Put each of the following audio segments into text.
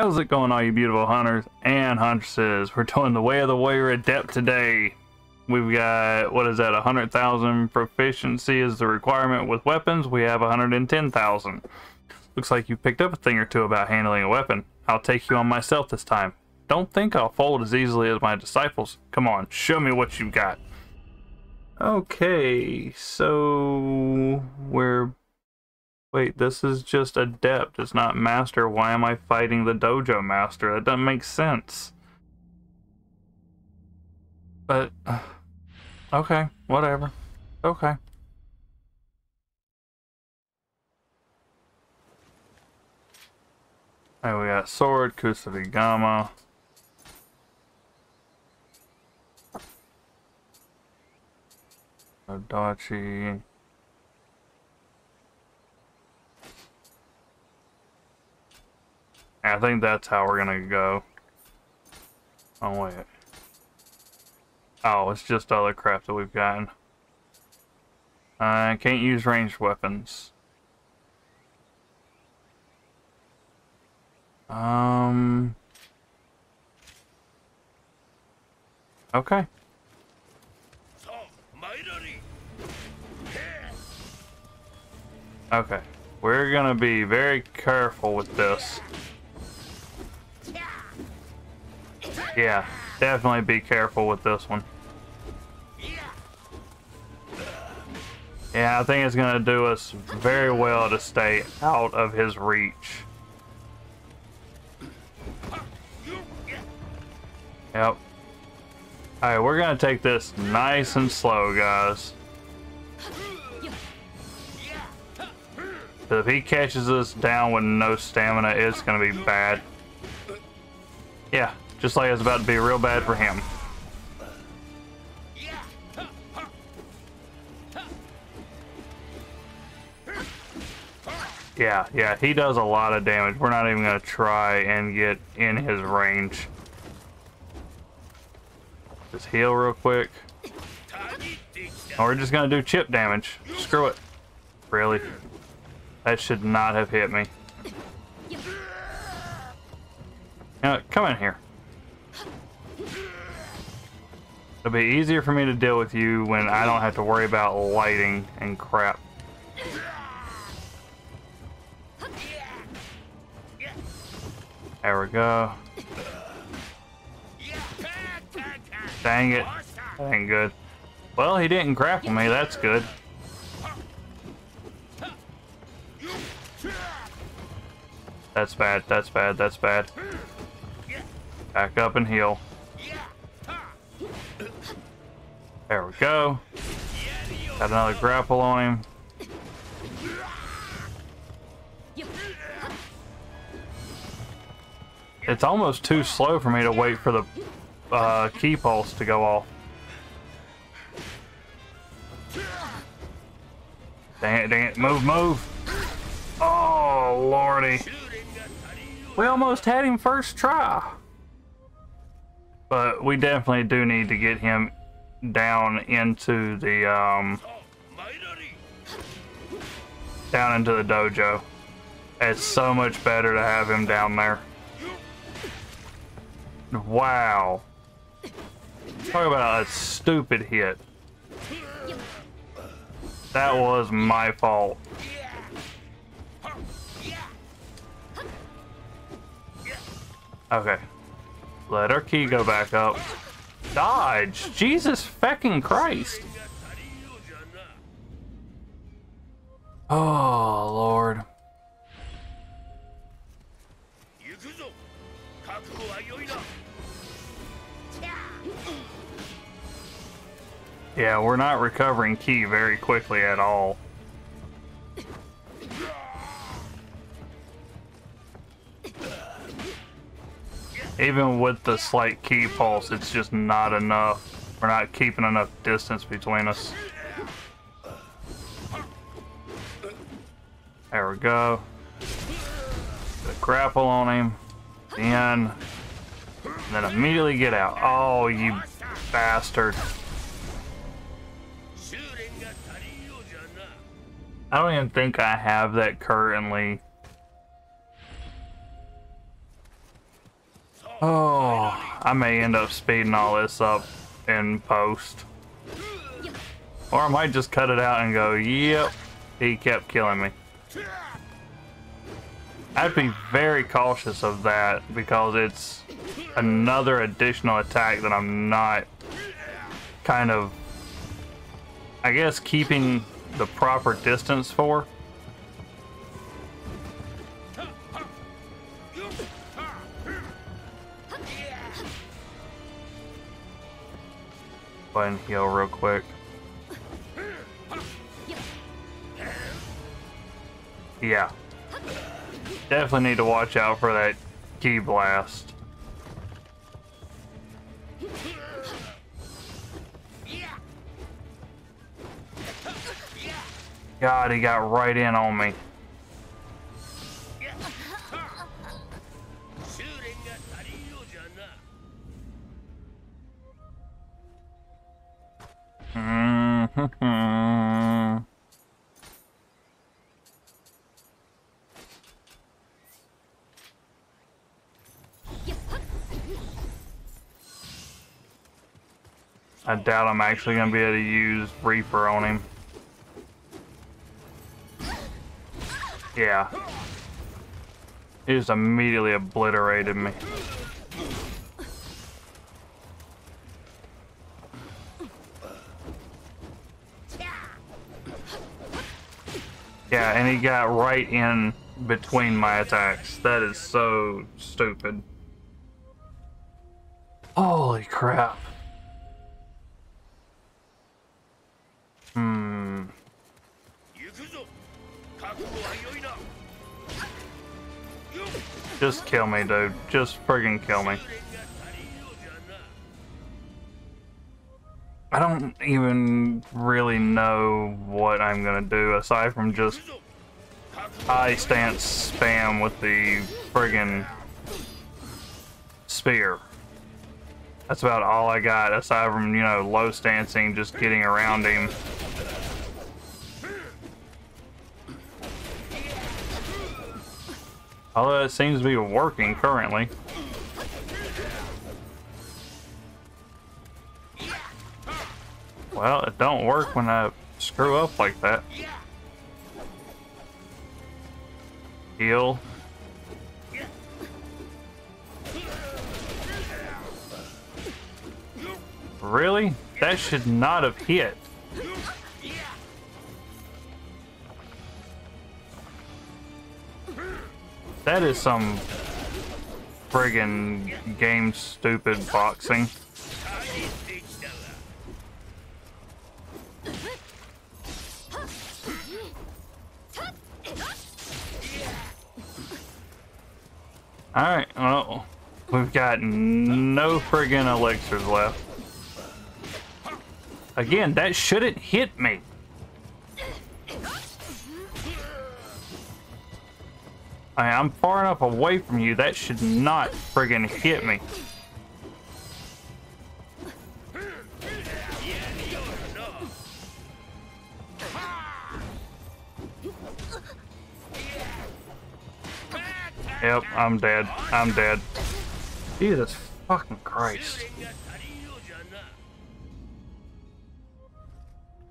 How's it going, all you beautiful hunters and huntresses? We're doing the Way of the Warrior Adept today. We've got, what is that, 100,000 proficiency is the requirement with weapons. We have 110,000. Looks like you picked up a thing or two about handling a weapon. I'll take you on myself this time. Don't think I'll fold as easily as my disciples. Come on, show me what you've got. Okay, so we're... Wait, this is just Adept. It's not Master. Why am I fighting the Dojo Master? That doesn't make sense. But... okay, whatever. Okay. Alright, we got Sword, Kusarigama. Odachi... I think that's how we're gonna go. Oh, wait. Oh, it's just other crap that we've gotten. I can't use ranged weapons. Okay. Okay. We're gonna be very careful with this. Yeah, definitely be careful with this one. Yeah, I think it's going to do us very well to stay out of his reach. Yep. Alright, we're going to take this nice and slow, guys. If he catches us down with no stamina, it's going to be bad. Yeah. Just like it's about to be real bad for him. Yeah, he does a lot of damage. We're not even going to try and get in his range. Just heal real quick. Or we're just going to do chip damage. Screw it. Really? That should not have hit me. Now, come in here. It'll be easier for me to deal with you when I don't have to worry about lighting and crap. There we go. Dang it. That ain't good. Well, he didn't grapple me. That's good. That's bad. That's bad. That's bad. Back up and heal. There we go. Got another grapple on him. It's almost too slow for me to wait for the Ki pulse to go off. Dang it, dang it. Move, move. Oh, lordy. We almost had him first try. But we definitely do need to get him down into the dojo. It's so much better to have him down there. Wow. Talk about a stupid hit. That was my fault. Okay. Let our Ki go back up. Dodge! Jesus feckin' Christ! Oh, Lord. Yeah, we're not recovering Ki very quickly at all. Even with the slight Ki pulse, it's just not enough. We're not keeping enough distance between us. There we go. Put a grapple on him. And then immediately get out. Oh, you bastard. I don't even think I have that currently. Oh, I may end up speeding all this up in post. Or I might just cut it out and go, yep, he kept killing me. I'd be very cautious of that because it's another additional attack that I'm not kind of, I guess, keeping the proper distance for. Go ahead and heal real quick. Yeah. Definitely need to watch out for that Ki blast. God, he got right in on me. I doubt I'm actually going to be able to use Reaper on him. Yeah. He just immediately obliterated me. Yeah, and he got right in between my attacks. That is so stupid. Holy crap. Just kill me, dude. Just friggin' kill me. I don't even really know what I'm gonna do aside from just high stance spam with the friggin' spear. That's about all I got aside from, you know, low stancing, just getting around him. Although it seems to be working currently. Well, it don't work when I screw up like that. Heal. Really? That should not have hit. That is some friggin' game stupid boxing. Alright, well, we've got no friggin' elixirs left. Again, that shouldn't hit me. I'm far enough away from you, that should not friggin' hit me. Yep, I'm dead. I'm dead. Jesus fucking Christ.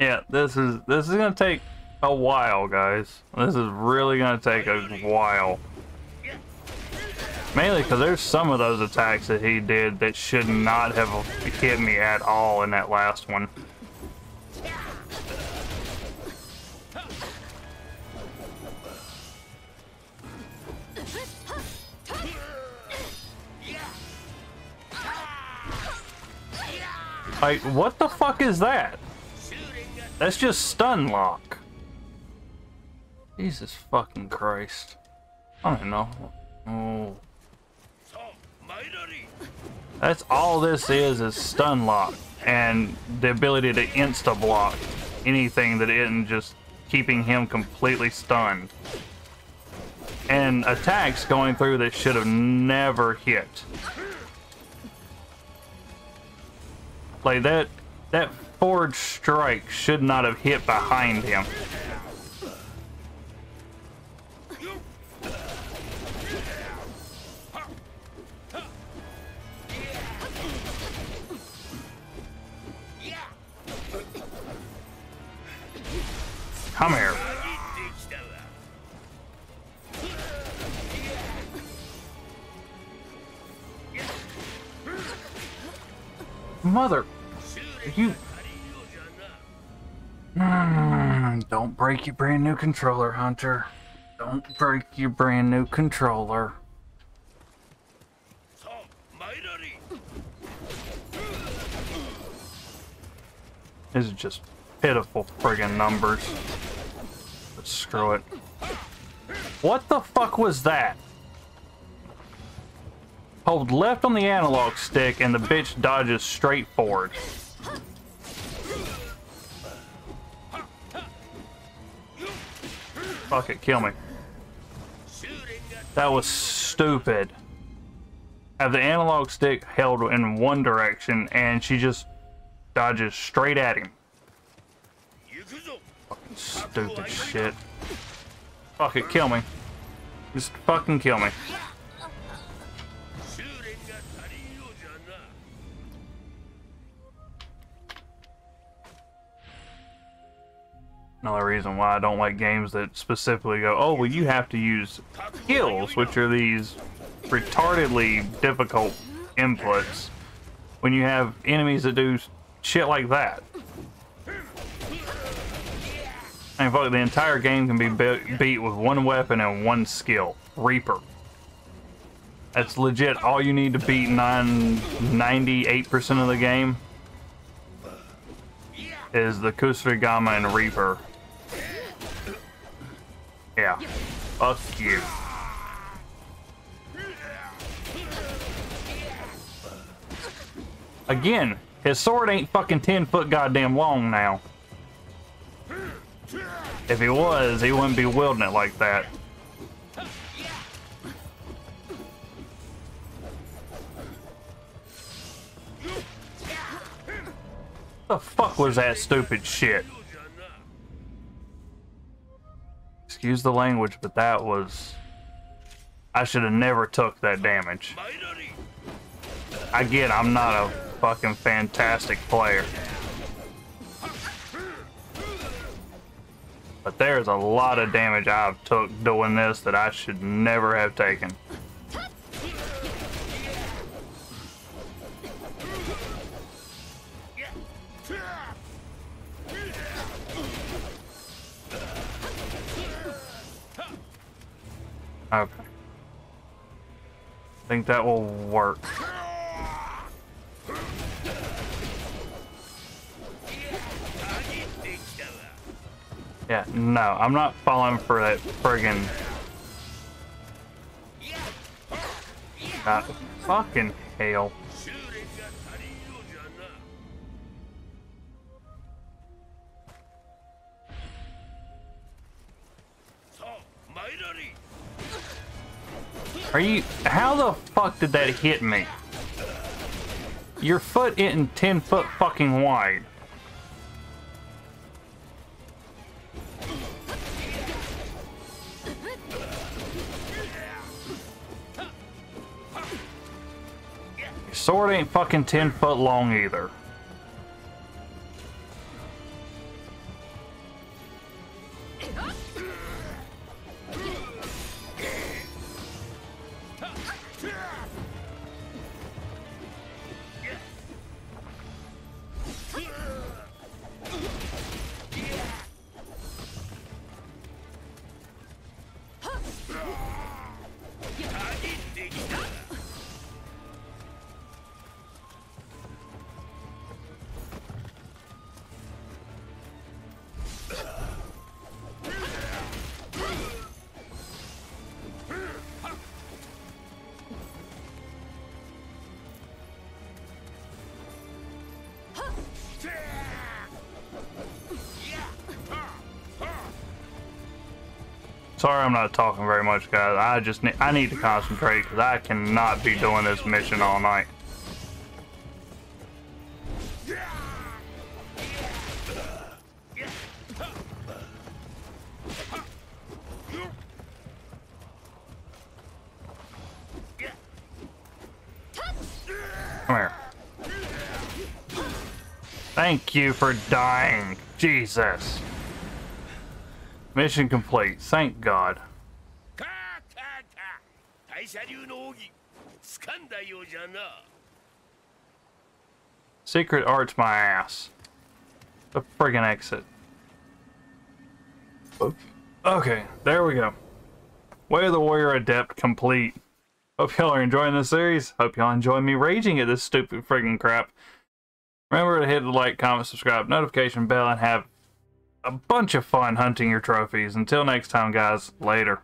Yeah, this is gonna take a while, guys. This is really gonna take a while. Mainly because there's some of those attacks that he did that should not have hit me at all in that last one. Like, what the fuck is that? That's just stun lock. Jesus fucking Christ. I don't know. Oh. That's all this is stun lock and the ability to insta block anything that isn't just keeping him completely stunned. And attacks going through that should have never hit. Like that forward strike should not have hit behind him. Come here. Mother, you... Don't break your brand new controller, Hunter. Don't break your brand new controller. This is just pitiful friggin' numbers. But screw it. What the fuck was that? Hold left on the analog stick and the bitch dodges straight forward. Fuck it, kill me. That was stupid. Have the analog stick held in one direction and she just dodges straight at him. Fucking stupid shit. Fuck it, kill me. Just fucking kill me. Another reason why I don't like games that specifically go, oh, well, you have to use skills, which are these retardedly difficult inputs, when you have enemies that do shit like that. I mean, fuck, the entire game can be beat with one weapon and one skill. Reaper. That's legit all you need to beat 98% of the game is the Kusarigama and Reaper. Yeah. Fuck you. Again, his sword ain't fucking 10-foot goddamn long now. If he was, he wouldn't be wielding it like that. What the fuck was that stupid shit? Excuse the language, but that was... I should have never took that damage. I get I'm not a fucking fantastic player. But there's a lot of damage I've took doing this that I should never have taken. Okay. I think that will work. Yeah, no, I'm not falling for that friggin'... fucking hell. Are you... How the fuck did that hit me? Your foot isn't 10-foot fucking wide. Sword ain't fucking 10-foot long either. Sorry I'm not talking very much, guys. I need to concentrate because I cannot be doing this mission all night. Come here. Thank you for dying. Jesus. Mission complete. Thank God. Secret art's my ass. The friggin' exit. Oops. Okay, there we go. Way of the Warrior Adept complete. Hope y'all are enjoying this series. Hope y'all enjoy me raging at this stupid friggin' crap. Remember to hit the like, comment, subscribe, notification bell, and have a bunch of fun hunting your trophies. Until next time, guys. Later.